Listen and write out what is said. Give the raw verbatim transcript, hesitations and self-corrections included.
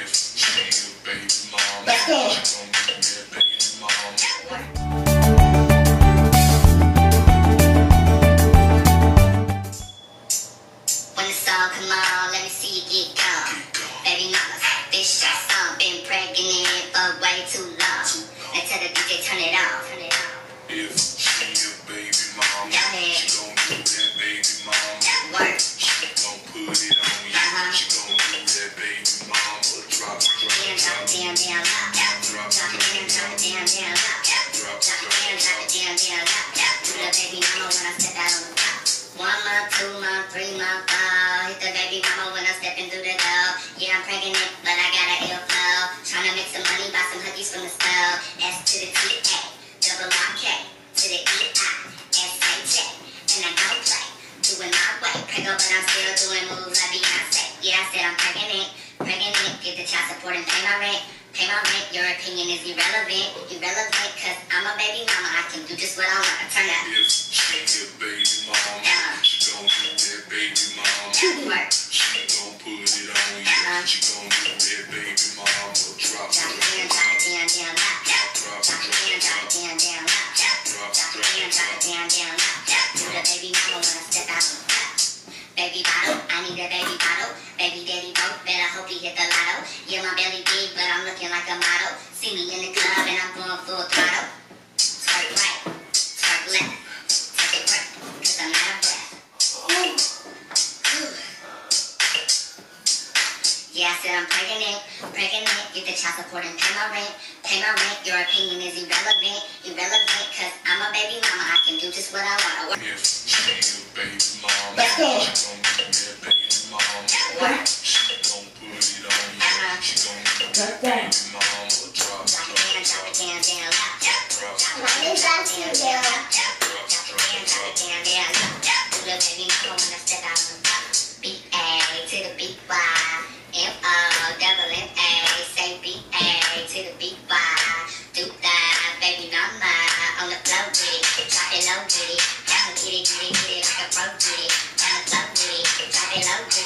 Let's go. Get it, get it, get it, like a pro, get it, down low, get it, drop it low, get it.